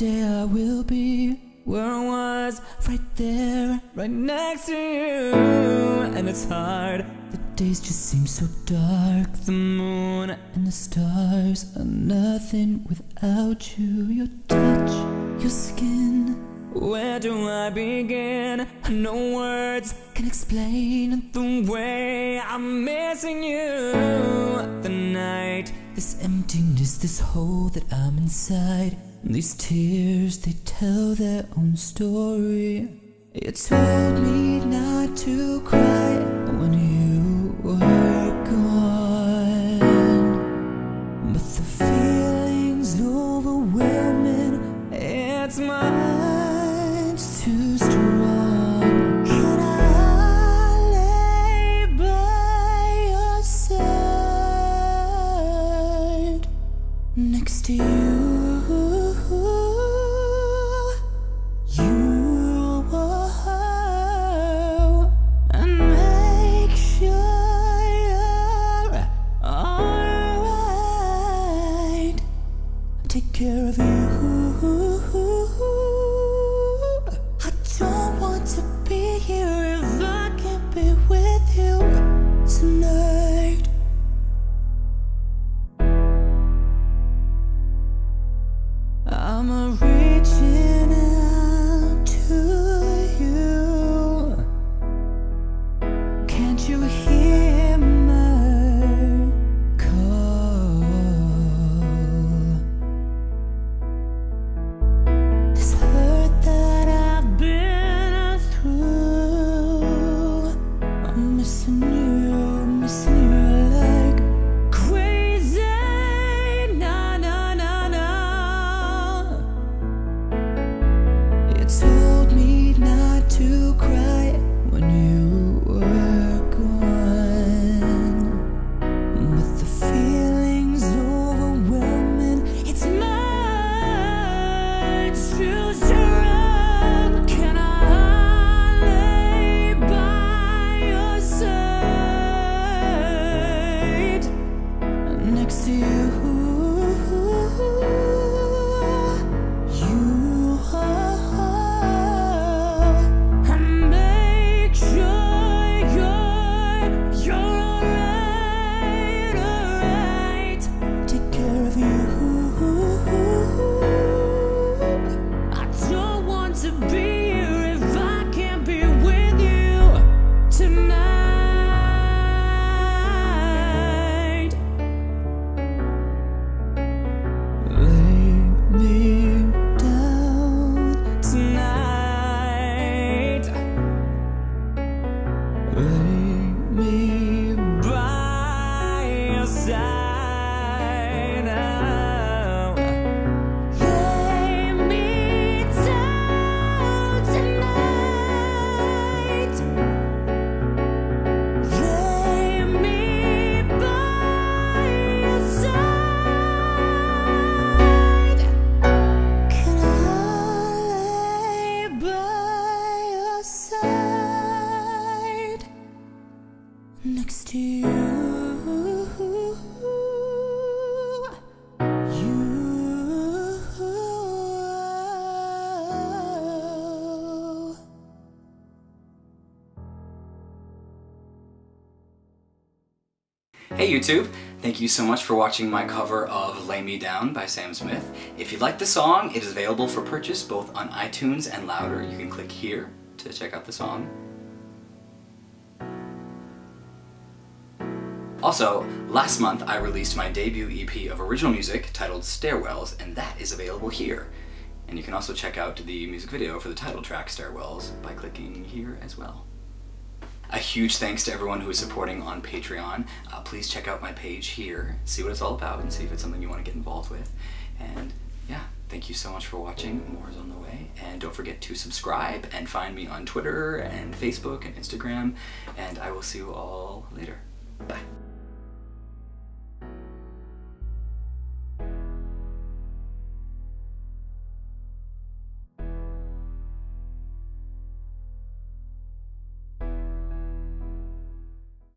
someday I will be where I was, right there, right next to you. And it's hard, the days just seem so dark. The moon and the stars are nothing without you. Your touch, your skin, where do I begin? No words can explain the way I'm missing you. The night, this emptiness, this hole that I'm inside, these tears, they tell their own story. You told me not to cry when you were gone, but the feeling's overwhelming, it's much too strong. Can I lay by your side, next to you? Care of you. I don't want to be here if I can't be with you tonight. I'm reaching out to you. Can't you hear my? Hey YouTube! Thank you so much for watching my cover of Lay Me Down by Sam Smith. If you like the song, it is available for purchase both on iTunes and Loudr. You can click here to check out the song. Also, last month I released my debut EP of original music titled Stairwells, and that is available here. And you can also check out the music video for the title track Stairwells by clicking here as well. A huge thanks to everyone who is supporting on Patreon. Please check out my page here, see what it's all about, and see if it's something you want to get involved with. And yeah, thank you so much for watching. More is on the way. And don't forget to subscribe and find me on Twitter and Facebook and Instagram. And I will see you all later.